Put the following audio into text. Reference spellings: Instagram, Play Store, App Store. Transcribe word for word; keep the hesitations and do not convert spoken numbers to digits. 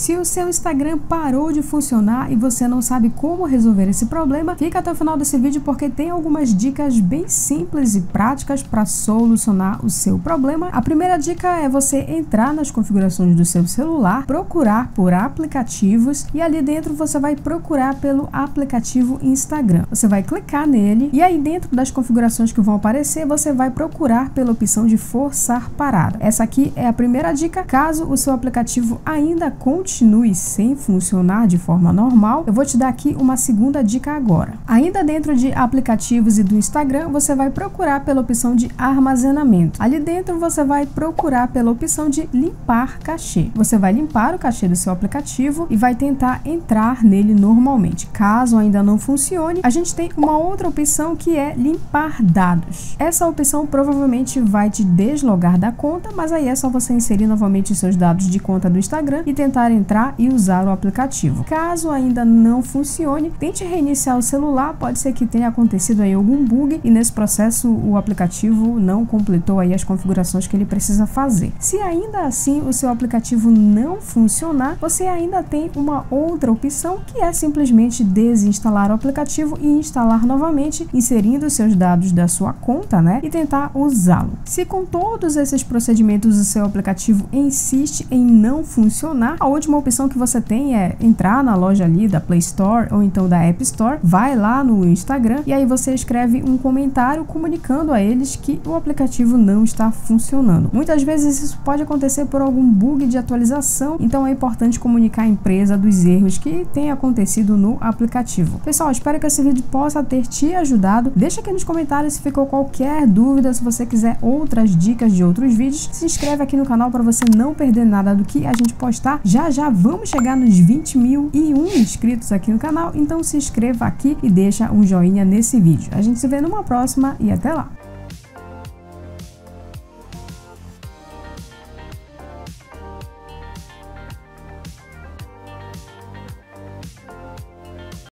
Se o seu Instagram parou de funcionar e você não sabe como resolver esse problema, fica até o final desse vídeo porque tem algumas dicas bem simples e práticas para solucionar o seu problema. A primeira dica é você entrar nas configurações do seu celular, procurar por aplicativos e ali dentro você vai procurar pelo aplicativo Instagram. Você vai clicar nele e aí dentro das configurações que vão aparecer, você vai procurar pela opção de forçar parada. Essa aqui é a primeira dica. Caso o seu aplicativo ainda continue sem funcionar de forma normal, eu vou te dar aqui uma segunda dica agora. Ainda dentro de aplicativos e do Instagram, você vai procurar pela opção de armazenamento. Ali dentro você vai procurar pela opção de limpar cachê. Você vai limpar o cachê do seu aplicativo e vai tentar entrar nele normalmente. Caso ainda não funcione, a gente tem uma outra opção que é limpar dados. Essa opção provavelmente vai te deslogar da conta, mas aí é só você inserir novamente os seus dados de conta do Instagram e tentar entrar e usar o aplicativo. Caso ainda não funcione, tente reiniciar o celular, pode ser que tenha acontecido aí algum bug e nesse processo o aplicativo não completou aí as configurações que ele precisa fazer. Se ainda assim o seu aplicativo não funcionar, você ainda tem uma outra opção que é simplesmente desinstalar o aplicativo e instalar novamente, inserindo os seus dados da sua conta, né, e tentar usá-lo. Se com todos esses procedimentos o seu aplicativo insiste em não funcionar, a última opção que você tem é entrar na loja ali da Play Store ou então da App Store, vai lá no Instagram e aí você escreve um comentário comunicando a eles que o aplicativo não está funcionando. Muitas vezes isso pode acontecer por algum bug de atualização, então é importante comunicar à empresa dos erros que tem acontecido no aplicativo. Pessoal, espero que esse vídeo possa ter te ajudado. Deixa aqui nos comentários se ficou qualquer dúvida, se você quiser outras dicas de outros vídeos, se inscreve aqui no canal para você não perder nada do que a gente postar. Já já vamos chegar nos vinte mil e um inscritos aqui no canal, então se inscreva aqui e deixa um joinha nesse vídeo. A gente se vê numa próxima e até lá!